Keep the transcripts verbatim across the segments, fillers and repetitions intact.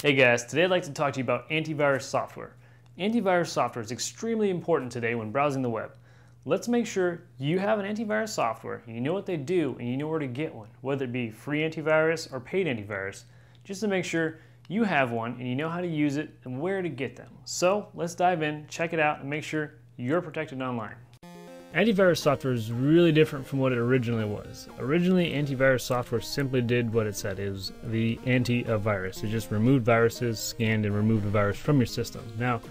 Hey guys, today I'd like to talk to you about antivirus software. Antivirus software is extremely important today when browsing the web. Let's make sure you have an antivirus software, you know what they do, and you know where to get one, whether it be free antivirus or paid antivirus, just to make sure you have one and you know how to use it and where to get them. So let's dive in, check it out, and make sure you're protected online. Antivirus software is really different from what it originally was. Originally, antivirus software simply did what it said. It was the anti-virus. It just removed viruses, scanned and removed a virus from your system. Now,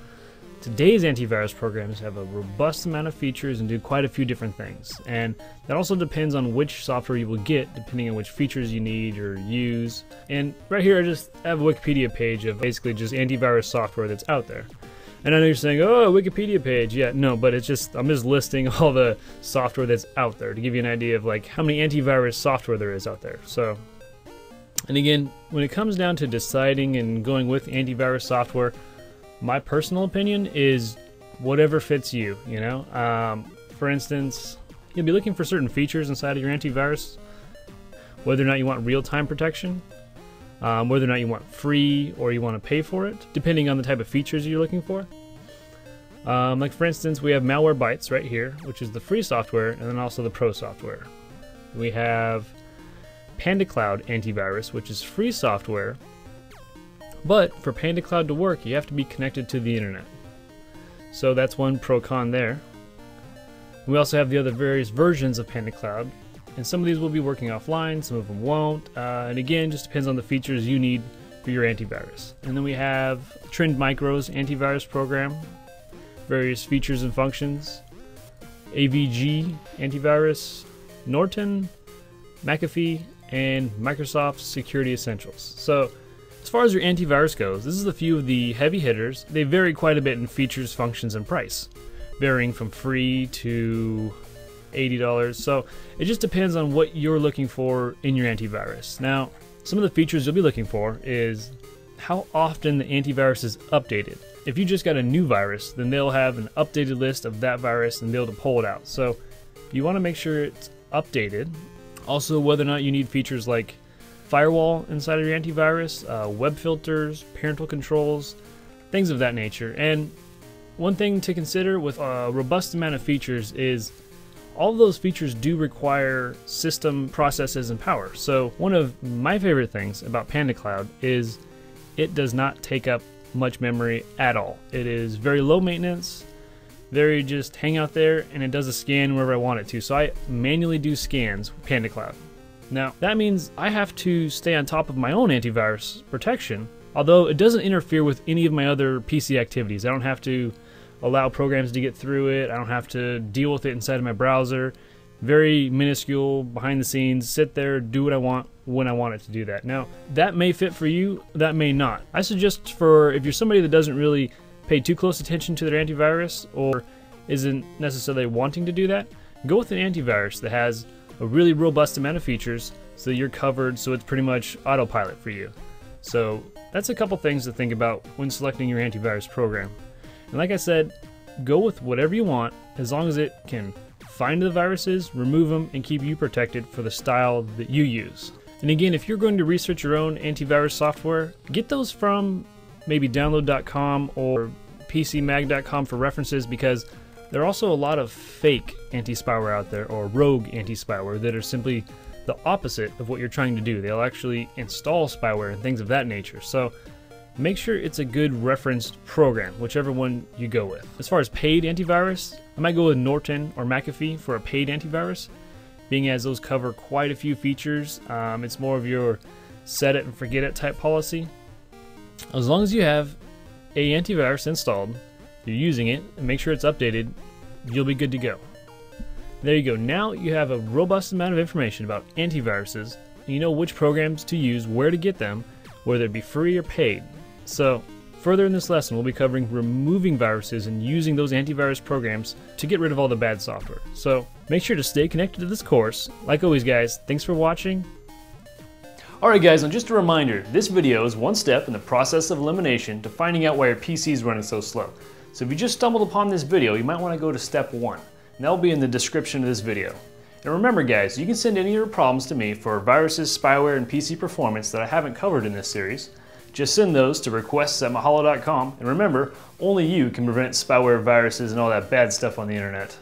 today's antivirus programs have a robust amount of features and do quite a few different things. And that also depends on which software you will get, depending on which features you need or use. And right here, I just have a Wikipedia page of basically just antivirus software that's out there. And I know you're saying, oh, Wikipedia page. Yeah, no, but it's just, I'm just listing all the software that's out there to give you an idea of like how many antivirus software there is out there. So, and again, when it comes down to deciding and going with antivirus software, my personal opinion is whatever fits you, you know? Um, for instance, you'll be looking for certain features inside of your antivirus, whether or not you want real-time protection, Um, whether or not you want free or you want to pay for it, depending on the type of features you're looking for. Um, like for instance, we have Malwarebytes right here, which is the free software, and then also the pro software. We have Panda Cloud antivirus, which is free software, but for Panda Cloud to work, you have to be connected to the internet. So that's one pro con there. We also have the other various versions of Panda Cloud. And some of these will be working offline, some of them won't. Uh, and again, just depends on the features you need for your antivirus. And then we have Trend Micro's antivirus program, various features and functions, A V G antivirus, Norton, McAfee, and Microsoft Security Essentials. So as far as your antivirus goes, this is a few of the heavy hitters. They vary quite a bit in features, functions, and price, varying from free to eighty dollars. So it just depends on what you're looking for in your antivirus. Now, some of the features you'll be looking for is how often the antivirus is updated. If you just got a new virus, then they'll have an updated list of that virus and be able to pull it out. So you want to make sure it's updated. Also, whether or not you need features like firewall inside of your antivirus, uh, web filters, parental controls, things of that nature. And one thing to consider with a robust amount of features is all of those features do require system processes and power. So one of my favorite things about Panda Cloud is it does not take up much memory at all. It is very low maintenance, very just hang out there, and it does a scan wherever I want it to. So I manually do scans with Panda Cloud. Now that means I have to stay on top of my own antivirus protection, although it doesn't interfere with any of my other P C activities. I don't have to allow programs to get through it. I don't have to deal with it inside of my browser. Very minuscule, behind the scenes, sit there, do what I want when I want it to do that. Now, that may fit for you, that may not. I suggest for if you're somebody that doesn't really pay too close attention to their antivirus or isn't necessarily wanting to do that, go with an antivirus that has a really robust amount of features so that you're covered, so it's pretty much autopilot for you. So that's a couple things to think about when selecting your antivirus program. And like I said, go with whatever you want, as long as it can find the viruses, remove them, and keep you protected for the style that you use. And again, if you're going to research your own antivirus software, get those from maybe download dot com or P C mag dot com for references, because there are also a lot of fake anti-spyware out there, or rogue anti-spyware, that are simply the opposite of what you're trying to do. They'll actually install spyware and things of that nature. So make sure it's a good referenced program, whichever one you go with. As far as paid antivirus, I might go with Norton or McAfee for a paid antivirus, being as those cover quite a few features. Um, it's more of your set it and forget it type policy. As long as you have a antivirus installed, you're using it, and make sure it's updated, you'll be good to go. There you go. Now you have a robust amount of information about antiviruses, and you know which programs to use, where to get them, whether it be free or paid. So further in this lesson, we'll be covering removing viruses and using those antivirus programs to get rid of all the bad software. So make sure to stay connected to this course. Like always, guys, thanks for watching. All right, guys, and just a reminder, this video is one step in the process of elimination to finding out why your P C is running so slow. So if you just stumbled upon this video, you might want to go to step one, and that'll be in the description of this video. And remember, guys, you can send any of your problems to me for viruses, spyware, and P C performance that I haven't covered in this series. Just send those to requests at mahalo dot com, and remember, only you can prevent spyware, viruses, and all that bad stuff on the internet.